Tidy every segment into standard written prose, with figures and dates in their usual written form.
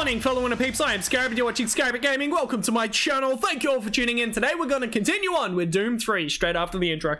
morning, fellow winner peeps. I am Scarabic, you're watching Scarabic Gaming. Welcome to my channel. Thank you all for tuning in. Today we're going to continue on with Doom 3 straight after the intro.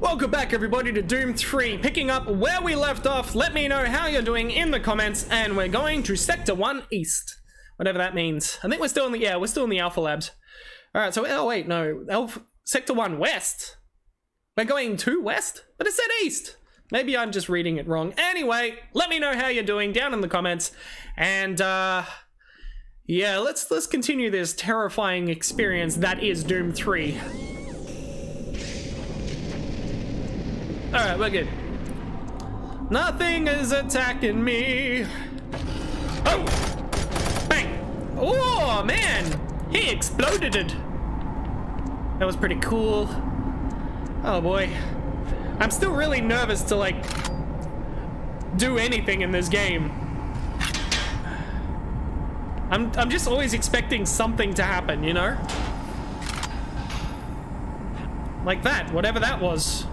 Welcome back everybody to Doom 3, picking up where we left off. Let me know how you're doing in the comments, and we're going to Sector 1 East. Whatever that means. I think we're still in the, yeah, we're still in the Alpha Labs. Alright, so, oh wait, no, Sector 1 West? We're going to West? But it said East! Maybe I'm just reading it wrong. Anyway, let me know how you're doing down in the comments, and yeah, let's continue this terrifying experience that is Doom 3. Alright, we're good. Nothing is attacking me. Oh! Bang! Oh, man! He exploded it! That was pretty cool. Oh, boy. I'm still really nervous to, like, do anything in this game. I'm just always expecting something to happen, you know? Like that, whatever that was.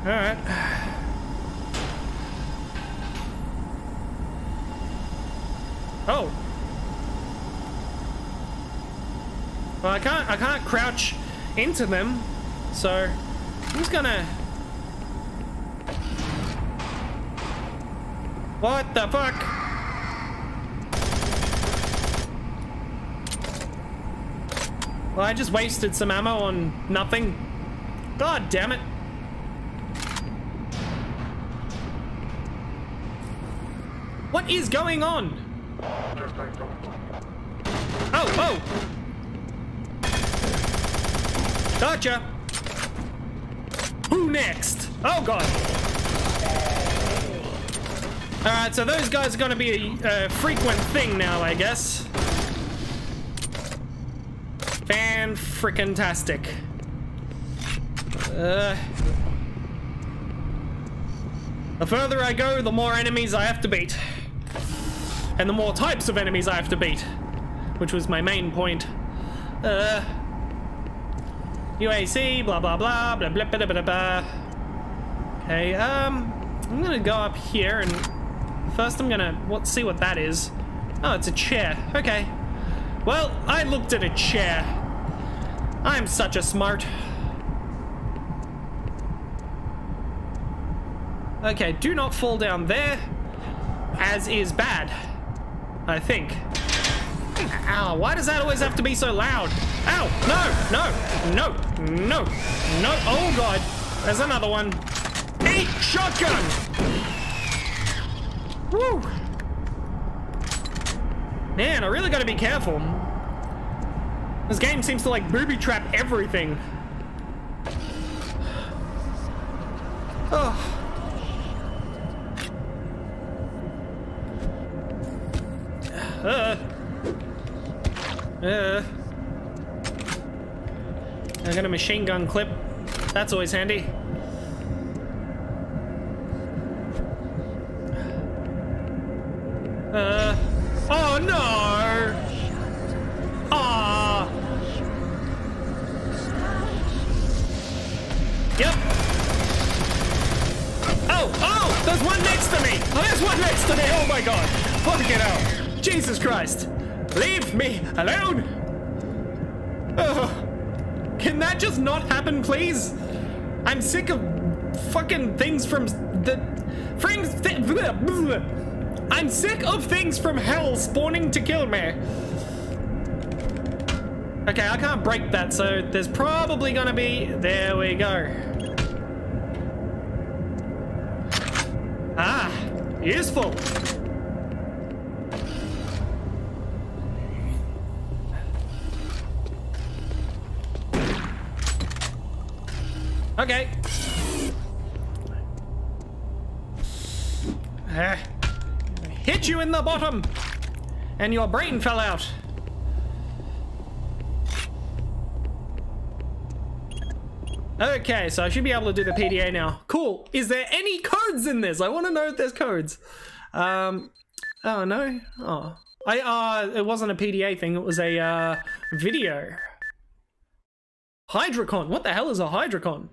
All right. Oh. Well, I can't crouch into them, so I'm just gonna. What the fuck? Well, I just wasted some ammo on nothing. God damn it. What is going on? Oh, oh! Gotcha! Who next? Oh god! Alright, so those guys are gonna be a frequent thing now, I guess. Fan-frickin-tastic. The further I go, the more enemies I have to beat. And the more types of enemies I have to beat, which was my main point. UAC, blah blah blah, blah blah blah blah blah. Okay, I'm gonna go up here and first I'm gonna see what that is. Oh, it's a chair. Okay. Well, I looked at a chair. I'm such a smart. Okay, do not fall down there, as is bad. I think. Ow, why does that always have to be so loud? Ow, no, no, no, no, oh god, there's another one. Eat shotgun! Woo! Man, I really gotta be careful. This game seems to like booby trap everything. Oh. I got a machine gun clip. That's always handy. Oh no! Ah. Yep. Oh, oh! There's one next to me. Oh, there's one next to me. Oh my god! Fuck it out. Jesus Christ! Leave me alone! Oh, can that just not happen, please? I'm sick of fucking things from the... I'm sick of things from hell spawning to kill me. Okay, I can't break that, so there's probably gonna be... There we go. Ah, useful. Okay. Hit you in the bottom, and your brain fell out. Okay, so I should be able to do the PDA now. Cool. Is there any codes in this? I want to know if there's codes. Oh no. Oh, it wasn't a PDA thing. It was a video. Hydrocon. What the hell is a Hydrocon?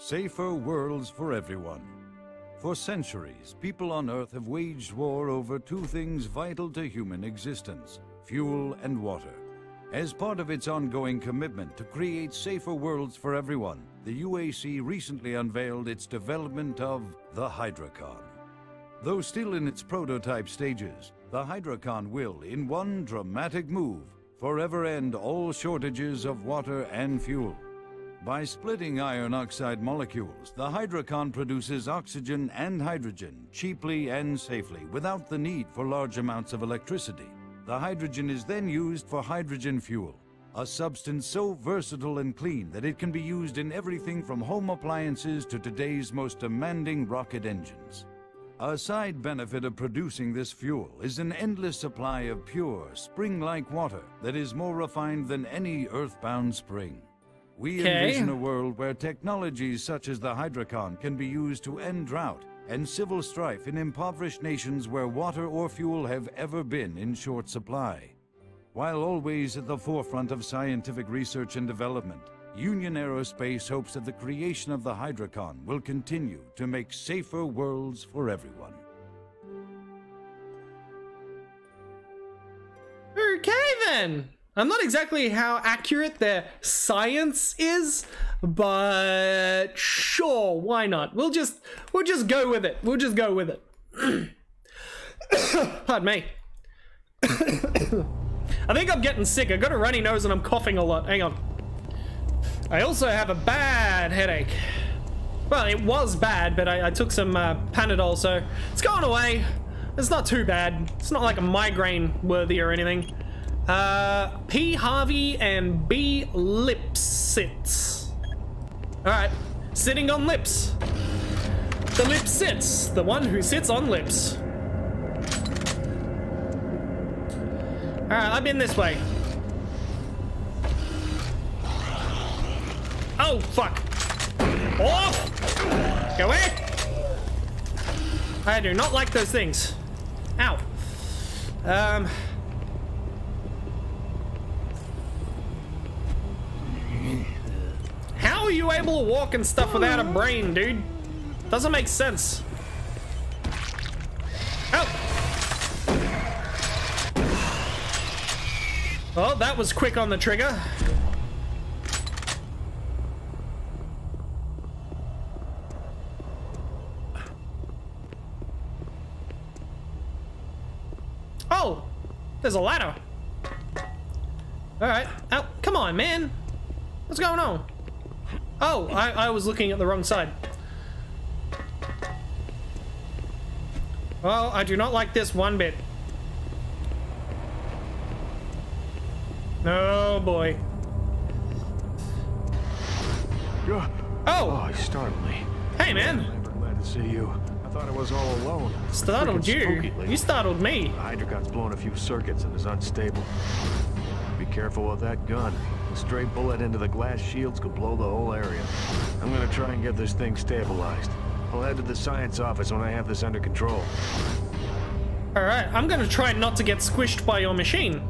Safer worlds for everyone. For centuries, people on Earth have waged war over two things vital to human existence: fuel and water. As part of its ongoing commitment to create safer worlds for everyone, the UAC recently unveiled its development of the Hydrocon. Though still in its prototype stages, the Hydrocon will, in one dramatic move, forever end all shortages of water and fuel. By splitting iron oxide molecules, the Hydrocon produces oxygen and hydrogen cheaply and safely, without the need for large amounts of electricity. The hydrogen is then used for hydrogen fuel, a substance so versatile and clean that it can be used in everything from home appliances to today's most demanding rocket engines. A side benefit of producing this fuel is an endless supply of pure, spring-like water that is more refined than any earthbound spring. We envision a world where technologies such as the Hydrocon can be used to end drought and civil strife in impoverished nations where water or fuel have ever been in short supply. While always at the forefront of scientific research and development, Union Aerospace hopes that the creation of the Hydrocon will continue to make safer worlds for everyone. Okay then! I'm not exactly how accurate their science is, but sure, why not? We'll just go with it. We'll just go with it. Pardon me. I think I'm getting sick. I got a runny nose and I'm coughing a lot. Hang on. I also have a bad headache. Well, it was bad, but I took some Panadol, so it's going away. It's not too bad. It's not like a migraine worthy or anything. P. Harvey and B. Lipsitz. Alright. Sitting on lips. The Lipsitz. The one who sits on lips. Alright, I've been this way. Oh, fuck. Off! Go away! I do not like those things. Ow. How are you able to walk and stuff without a brain, dude? Doesn't make sense. Oh! Oh, that was quick on the trigger. Oh! There's a ladder. Alright. Oh, come on, man. What's going on? Oh, I was looking at the wrong side. Well, I do not like this one bit. Oh boy. Oh, you startled me. Hey man. I'm glad to see you. I thought I was all alone. Startled you? You startled me. The Hydrocon's blown a few circuits and is unstable. Be careful with that gun. A stray bullet into the glass shields could blow the whole area. I'm gonna try and get this thing stabilized. I'll head to the science office when I have this under control. Alright, I'm gonna try not to get squished by your machine.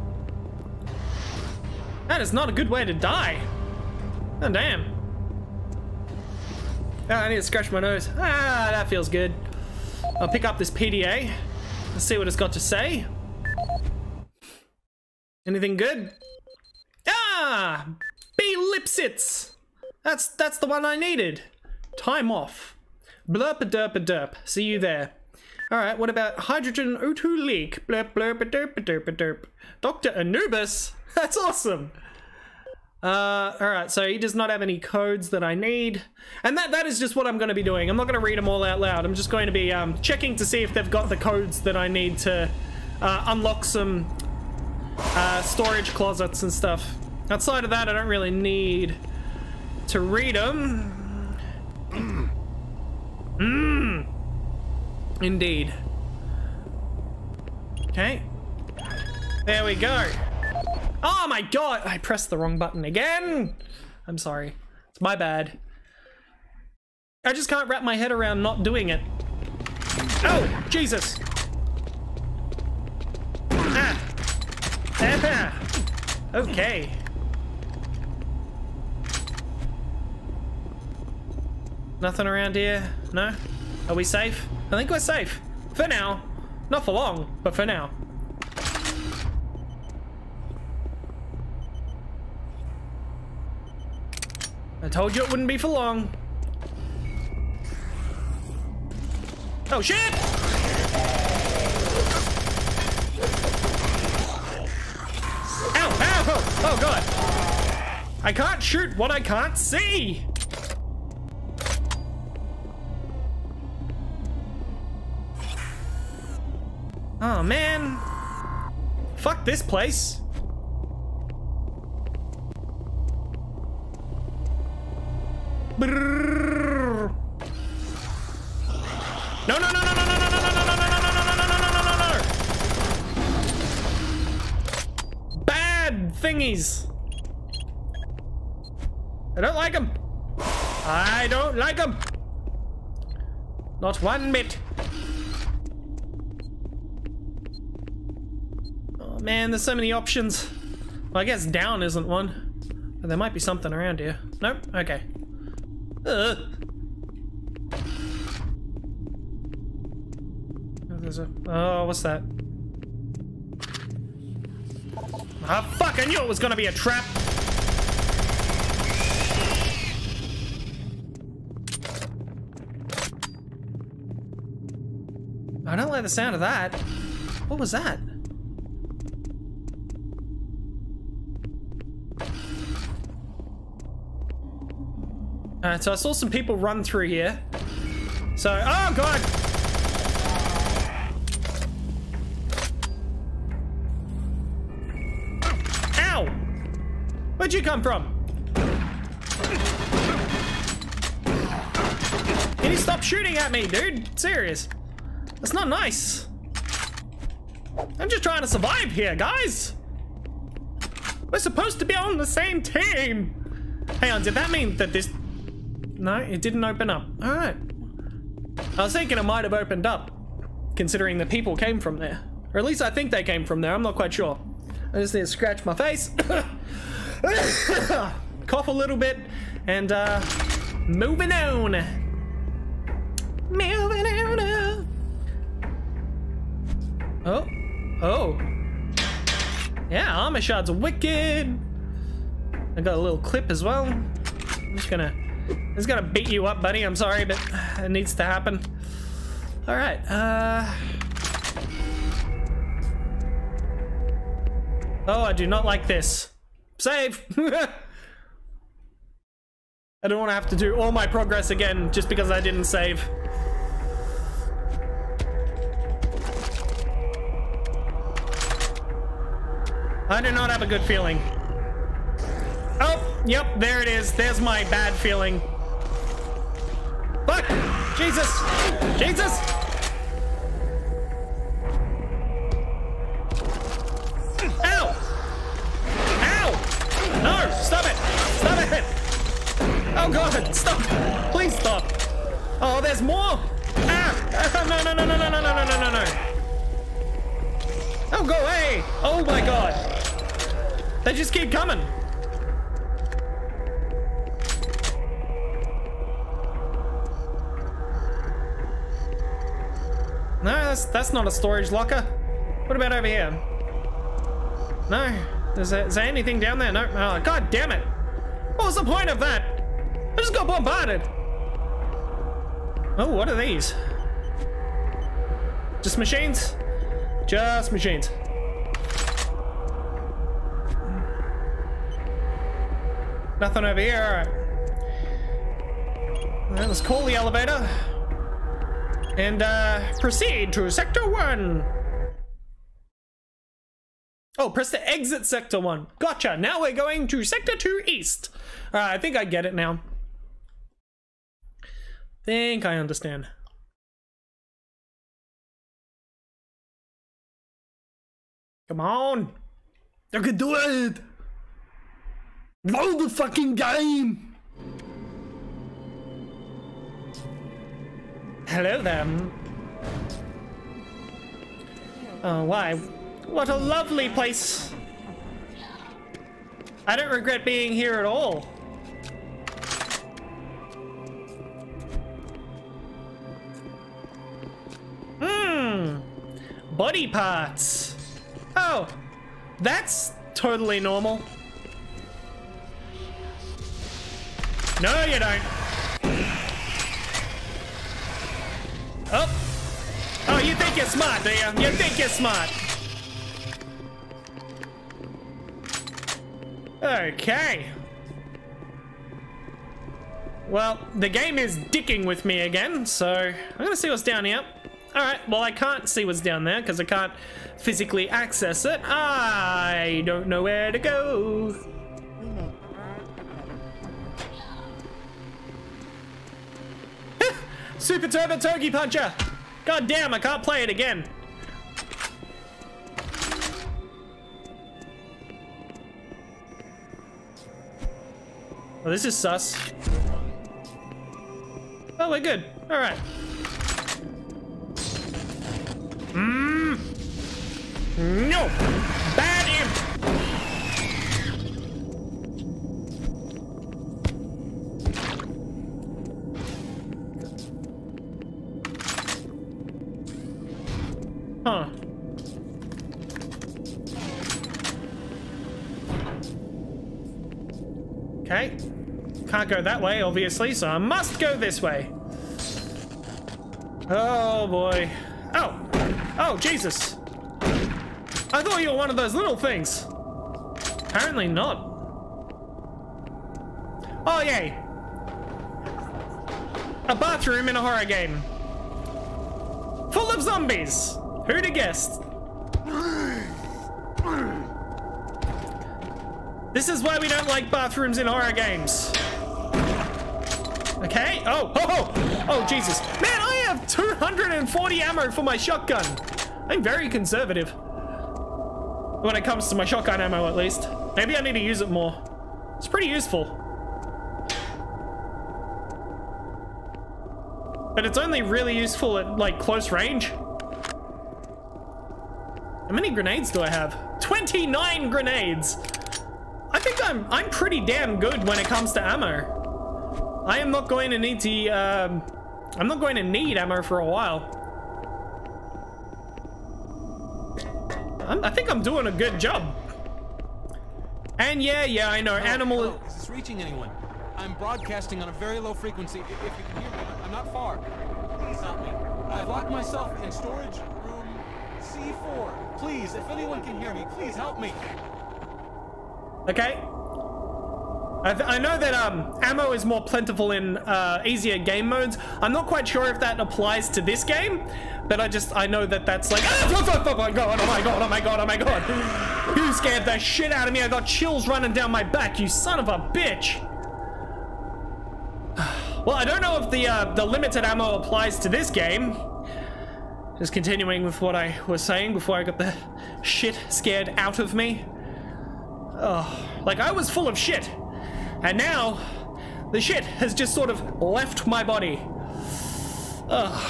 That is not a good way to die. Oh, damn. Oh, I need to scratch my nose. Ah, that feels good. I'll pick up this PDA. Let's see what it's got to say. Anything good? Ah, B. Lipsitz. That's the one I needed. Time off. Blurp a derp a derp. See you there. All right. What about hydrogen O2 leak? Blurp blurp a derp a derp a derp. Dr. Anubis. That's awesome. All right. So he does not have any codes that I need, and that is just what I'm going to be doing. I'm not going to read them all out loud. I'm just going to be checking to see if they've got the codes that I need to unlock some storage closets and stuff. Outside of that, I don't really need to read them. Indeed. Okay. There we go. Oh my god! I pressed the wrong button again! I'm sorry. It's my bad. I just can't wrap my head around not doing it. Oh! Jesus! Ah! Ah! Okay. Nothing around here? No? Are we safe? I think we're safe. For now. Not for long, but for now. I told you it wouldn't be for long. Oh shit! Ow! Ow! Oh, oh god! I can't shoot what I can't see! Oh man! Fuck this place! Brrrr. No, no, no, no, no, no, no, no, no, no, no, no, no, bad thingies. I don't like them. I don't like them. Not one bit. Oh man, there's so many options. Well, I guess down isn't one. But there might be something around here. Nope. Okay. Oh, what's that? Ah, fuck! I knew it was gonna be a trap! I don't like the sound of that. What was that? Alright, so I saw some people run through here. So, oh god! Ow! Where'd you come from? Can you stop shooting at me, dude? Serious. That's not nice. I'm just trying to survive here, guys! We're supposed to be on the same team! Hang on, did that mean that this... No, it didn't open up. Alright. I was thinking it might have opened up, considering the people came from there. Or at least I think they came from there. I'm not quite sure. I just need to scratch my face. Cough a little bit. And, moving on. Moving on. Oh. Oh. Yeah, armor shards are wicked. I got a little clip as well. I'm just gonna... It's gonna beat you up, buddy. I'm sorry, but it needs to happen. All right. Oh, I do not like this. Save. I don't want to have to do all my progress again just because I didn't save. I do not have a good feeling. Oh, yep, there it is. There's my bad feeling. Fuck! Jesus! Jesus! Ow! Ow! No! Stop it! Stop it! Oh god, stop! Please stop! Oh, there's more! Ah! No, no, no, no, no, no, no, no, no, no! Oh, go away! Oh my god! They just keep coming! No, that's not a storage locker. What about over here? No. Is there anything down there? No. Oh, god damn it. What was the point of that? I just got bombarded. Oh, what are these? Just machines? Just machines. Nothing over here. All right. Let's call the elevator. And proceed to Sector 1. Oh, press to exit Sector 1. Gotcha. Now we're going to Sector 2 East. Alright, I think I get it now. Think I understand. Come on. You can do it. Load the fucking game. Hello there. Oh, why? What a lovely place. I don't regret being here at all. Hmm. Body parts. Oh, that's totally normal. No, you don't. Oh. Oh, you think you're smart, do you? You think you're smart. Okay. Well, the game is dicking with me again, so I'm gonna see what's down here. Alright, well I can't see what's down there because I can't physically access it. I don't know where to go. Super Turbo Togi Puncher! God damn, I can't play it again. Oh, this is sus. Oh, we're good. Alright. Mmm. No! Bad imp! Huh. Okay. Can't go that way, obviously, so I must go this way. Oh, boy. Oh! Oh, Jesus. I thought you were one of those little things. Apparently not. Oh, yay. A bathroom in a horror game. Full of zombies. Who'd have guessed? This is why we don't like bathrooms in horror games. Okay. Oh, oh, oh. Oh, Jesus. Man, I have 240 ammo for my shotgun. I'm very conservative when it comes to my shotgun ammo, at least. Maybe I need to use it more. It's pretty useful. But it's only really useful at, like, close range. How many grenades do I have? 29 grenades! I think I'm pretty damn good when it comes to ammo. I am not going to need to, I'm not going to need ammo for a while. I think I'm doing a good job. And yeah, I know. Hello, animal. Hello. Is this reaching anyone? I'm broadcasting on a very low frequency. If you can hear me, I'm not far. Please help me. I've locked myself in storage room C4. Please, if anyone can hear me, please help me. Okay. I know that ammo is more plentiful in easier game modes. I'm not quite sure if that applies to this game, but I know that that's like, oh my god, oh my god, oh my god, oh my god. You scared the shit out of me. I got chills running down my back, you son of a bitch. Well, I don't know if the limited ammo applies to this game. Just continuing with what I was saying before I got the shit scared out of me. Oh, like I was full of shit. And now, the shit has just sort of left my body. Ugh.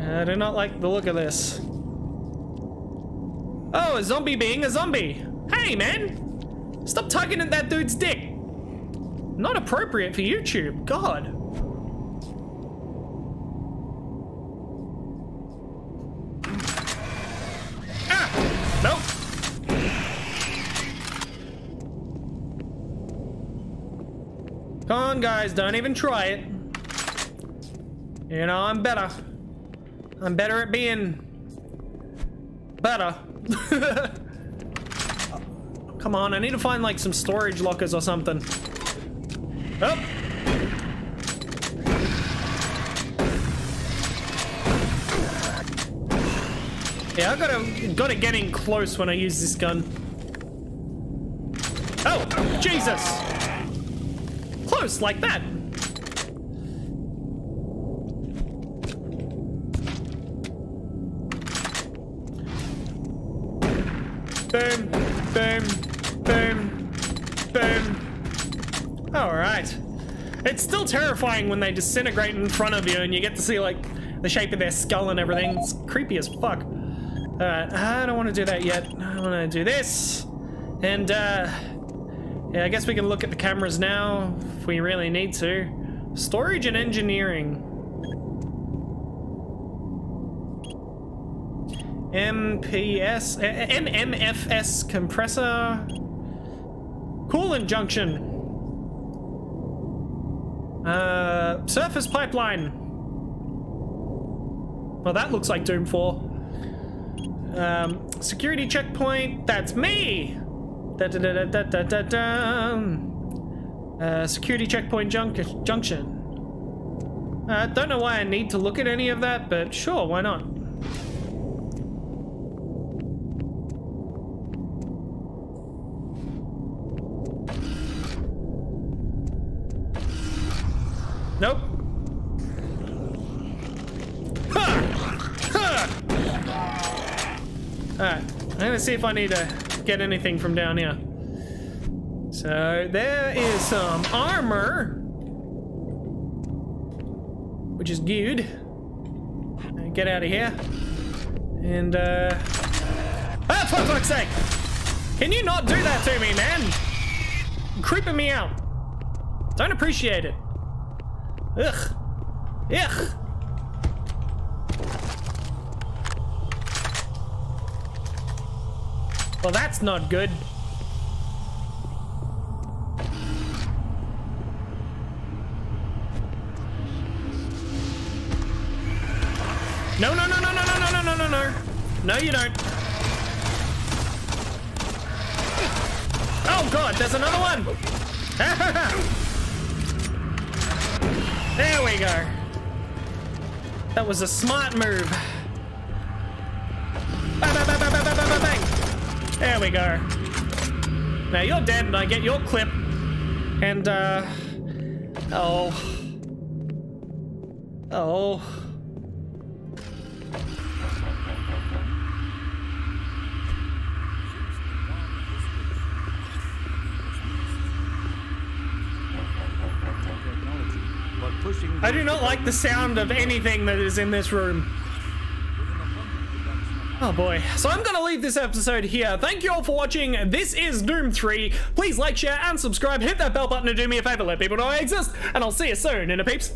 I do not like the look of this. Oh, a zombie being a zombie. Hey, man! Stop tugging at that dude's dick. Not appropriate for YouTube. God. Ah! Nope. Come on, guys, don't even try it. You know, I'm better. I'm better at being better. Come on, I need to find like some storage lockers or something. Oh. Yeah, I gotta get in close when I use this gun. Oh, Jesus! Close like that. Boom, boom, boom, boom. All right. It's still terrifying when they disintegrate in front of you and you get to see like the shape of their skull and everything. It's creepy as fuck. All right, I don't want to do that yet. I want to do this. And yeah, I guess we can look at the cameras now if we really need to. Storage and engineering. MPS, MMFS compressor, coolant junction, surface pipeline. Well, that looks like Doom 4. Security checkpoint. That's me. Security checkpoint junction. I don't know why I need to look at any of that, but sure, why not? Nope. Alright, I'm gonna see if I need to get anything from down here. So there is some armor, which is good. Get out of here. And oh, for fuck's sake! Can you not do that to me, man? You're creeping me out. Don't appreciate it. Ugh. Ugh. Well, that's not good. No, no, no, no, no, no, no, no, no, no. No, you don't. Oh, God, there's another one. There we go. That was a smart move. Bang, bang, bang, bang, bang, bang, bang. There we go. Now you're dead and I get your clip. And, oh. Oh. I do not like the sound of anything that is in this room. Oh boy. So I'm gonna leave this episode here. Thank you all for watching. This is Doom 3. Please like, share, and subscribe. Hit that bell button to do me a favor. Let people know I exist. And I'll see you soon, inner peeps.